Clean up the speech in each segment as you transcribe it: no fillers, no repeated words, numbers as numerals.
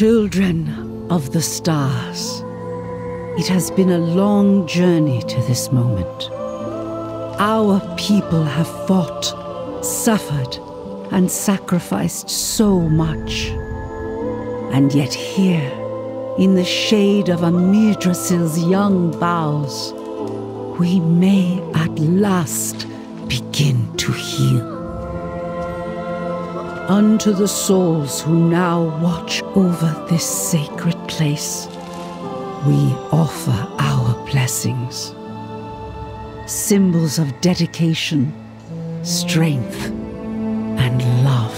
Children of the stars, it has been a long journey to this moment. Our people have fought, suffered, and sacrificed so much. And yet here, in the shade of Amirdrassil's young boughs, we may at last begin to heal. Unto the souls who now watch over this sacred place, we offer our blessings. Symbols of dedication, strength, and love.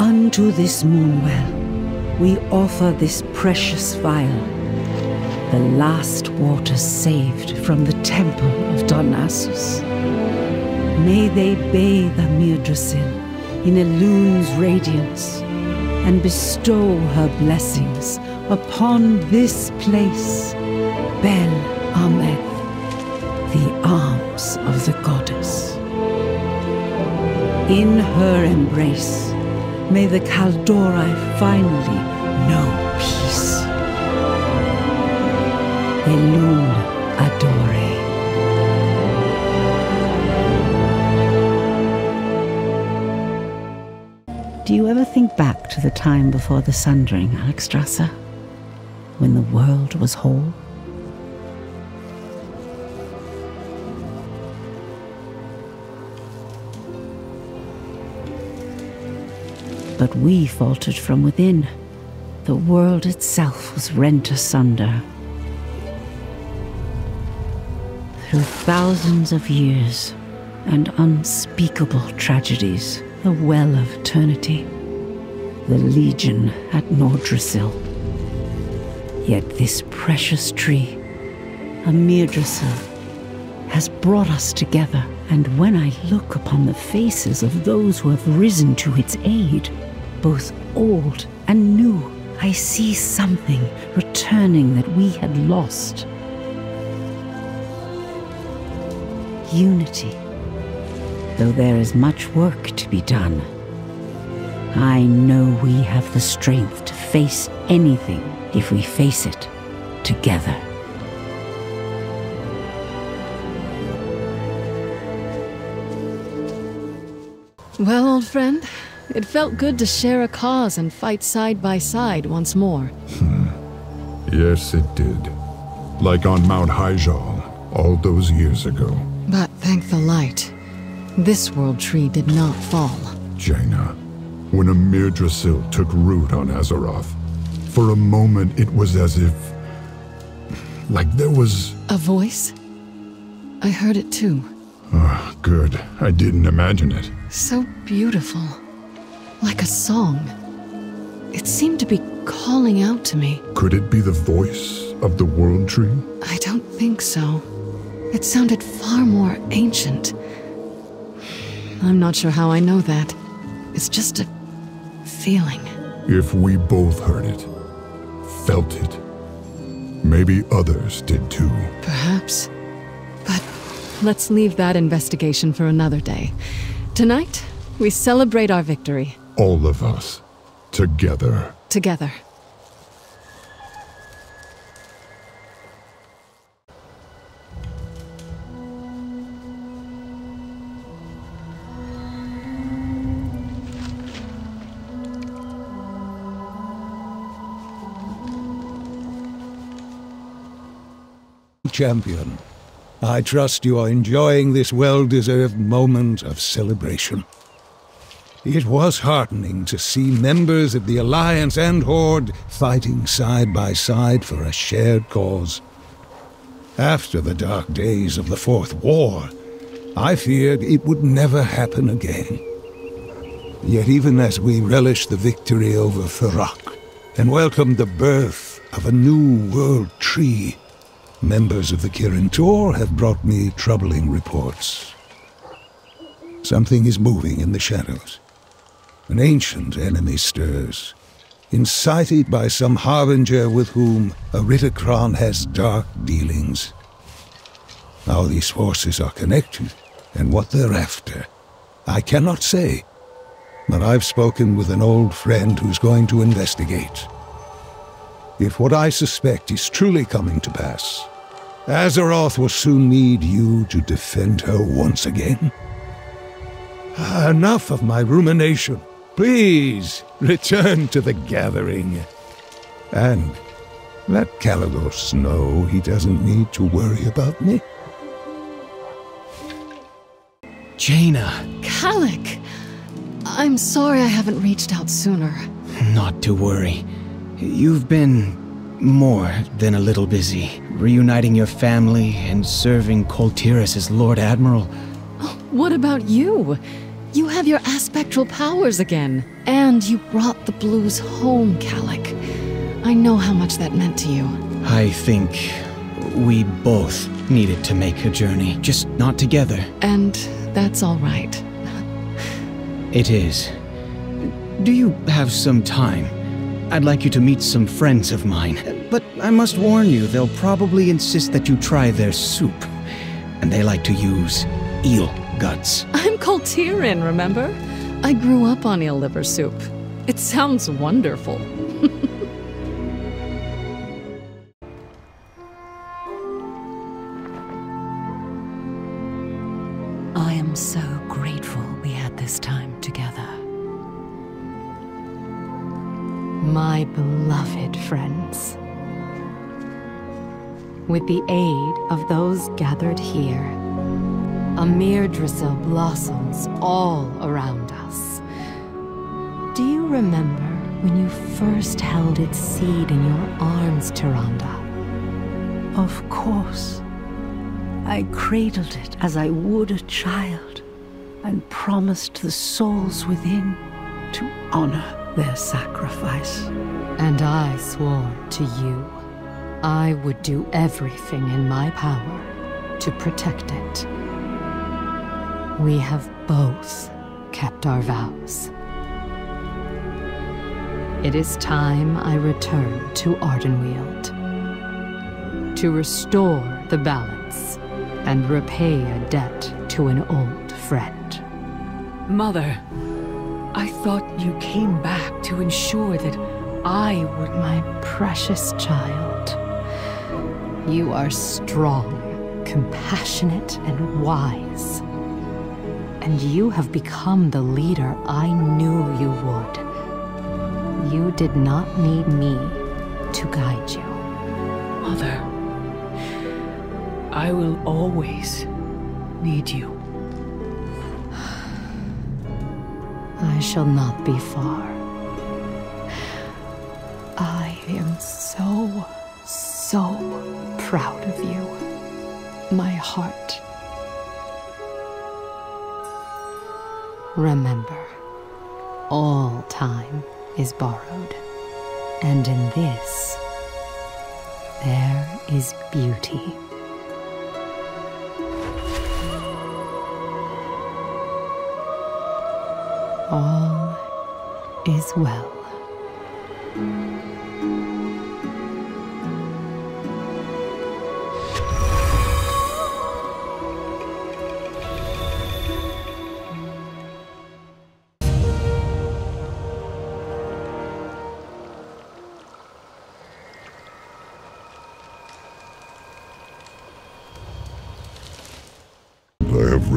Unto this moonwell, we offer this precious vial, the last water saved from the temple of Darnassus. May they bathe Amirdrassil in Elune's radiance and bestow her blessings upon this place, Bel-Ammeth, the arms of the goddess. In her embrace, may the Kaldorei finally know peace. Elune adore. Do you ever think back to the time before the Sundering, Alexstrasza, when the world was whole? But we faltered from within. The world itself was rent asunder. Through thousands of years and unspeakable tragedies, the Well of Eternity, the Legion at Nordrassil. Yet this precious tree, Amirdrassil, has brought us together, and when I look upon the faces of those who have risen to its aid, both old and new, I see something returning that we had lost. Unity. Though there is much work to be done, I know we have the strength to face anything if we face it together. Well, old friend, it felt good to share a cause and fight side by side once more. Yes, it did. Like on Mount Hyjal, all those years ago. But thank the light. This world tree did not fall. Jaina, when Amirdrassil took root on Azeroth, for a moment it was as if... like there was... a voice? I heard it too. Oh, good. I didn't imagine it. So beautiful. Like a song. It seemed to be calling out to me. Could it be the voice of the world tree? I don't think so. It sounded far more ancient. I'm not sure how I know that. It's just a feeling. If we both heard it, felt it, maybe others did too. Perhaps. But let's leave that investigation for another day. Tonight, we celebrate our victory. All of us. Together. Together. Champion, I trust you are enjoying this well-deserved moment of celebration. It was heartening to see members of the Alliance and Horde fighting side by side for a shared cause. After the dark days of the Fourth War, I feared it would never happen again. Yet even as we relished the victory over Fyrakk and welcomed the birth of a new world tree, members of the Kirin Tor have brought me troubling reports. Something is moving in the shadows. An ancient enemy stirs, incited by some harbinger with whom a Ritterkron has dark dealings. How these forces are connected and what they're after, I cannot say. that I've spoken with an old friend who's going to investigate. If what I suspect is truly coming to pass, Azeroth will soon need you to defend her once again. Enough of my rumination. Please, return to the gathering. And let Kalecgos know he doesn't need to worry about me. Jaina. Kalec! I'm sorry I haven't reached out sooner. Not to worry. You've been more than a little busy, reuniting your family and serving Kul Tiras as Lord Admiral. Oh, what about you? You have your Aspectral powers again. And you brought the blues home, Kalec. I know how much that meant to you. I think we both needed to make a journey, just not together. And that's all right. It is. Do you have some time? I'd like you to meet some friends of mine, but I must warn you, they'll probably insist that you try their soup. And they like to use eel guts. I'm Coltirin, remember? I grew up on eel liver soup. It sounds wonderful. I am so grateful we had this time together. My beloved friends. With the aid of those gathered here, Amirdrassil blossoms all around us. Do you remember when you first held its seed in your arms, Tyrande? Of course. I cradled it as I would a child, and promised the souls within to honor their sacrifice. And I swore to you, I would do everything in my power to protect it. We have both kept our vows. It is time I return to Ardenweald to restore the balance and repay a debt to an old friend. Mother, I thought you came back to ensure that I would... My precious child, you are strong, compassionate, and wise. And you have become the leader I knew you would. You did not need me to guide you. Mother, I will always need you. I shall not be far. I am so, so proud of you. My heart. Remember, all time is borrowed, and in this, there is beauty. All is well.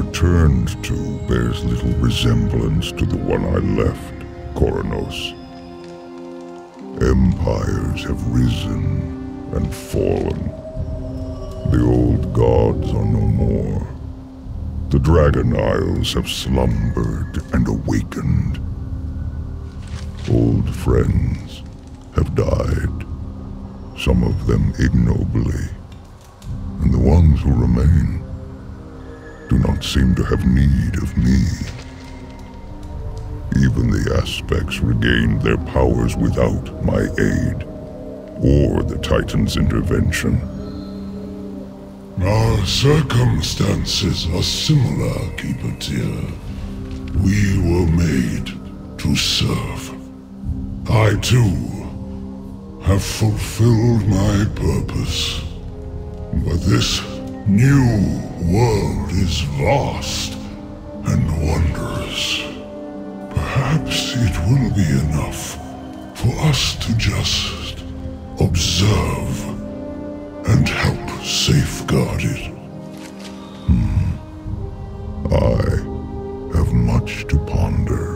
Returned to bears little resemblance to the one I left, Koranos. Empires have risen and fallen. The old gods are no more. The Dragon Isles have slumbered and awakened. Old friends have died, some of them ignobly, and the ones who remain do not seem to have need of me. Even the Aspects regained their powers without my aid, or the Titans' intervention. Our circumstances are similar, Keeper Tyr. We were made to serve. I too have fulfilled my purpose, but this new world is vast and wondrous. Perhaps perhaps it will be enough for us to just observe and help safeguard it. I have much to ponder.